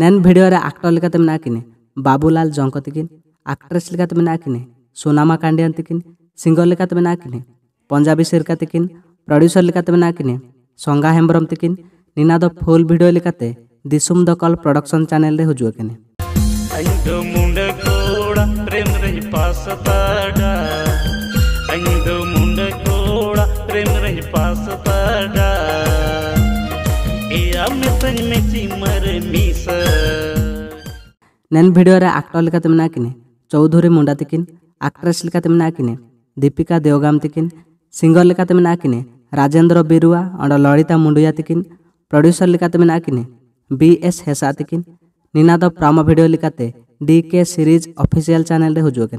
नैन video रे actor लेका तेमना किने बाबूलाल जोंक तिकिन, एक्ट्रेस लेका तेमना किने सुनामा कांडियान तिकिन, सिंगर लेका तेमना किने पंजाबी सिरका तिकिन, प्रोड्यूसर लेका तेमना किने संगा हेम्ब्रम तिकिन निना द फुल भिडियो लेका ते दिसुम द कल प्रोडक्शन चैनल रे हुजुआ किने अंदो मुंडा कोड़ा प्रेम रे पास ताडा अंदो मुंडा कोड़ा प्रेम रे पास ताडा ए आमे तन में चिमर मिस नन वीडियो रे एक्टर लेका तेमना किने चौधरी मुंडा तिकिन, एक्ट्रेस लेका तेमना किने दीपिका देवगम तिकिन, सिंगर लेका तेमना किने राजेंद्र बिरुआ और लोरिता मुंडिया तिकिन, प्रोड्यूसर लेका तेमना किने BS हेसा तिकिन निना द प्रामा वीडियो लिखाते DK सीरीज ऑफिशियल चैनल रे हुजुआ।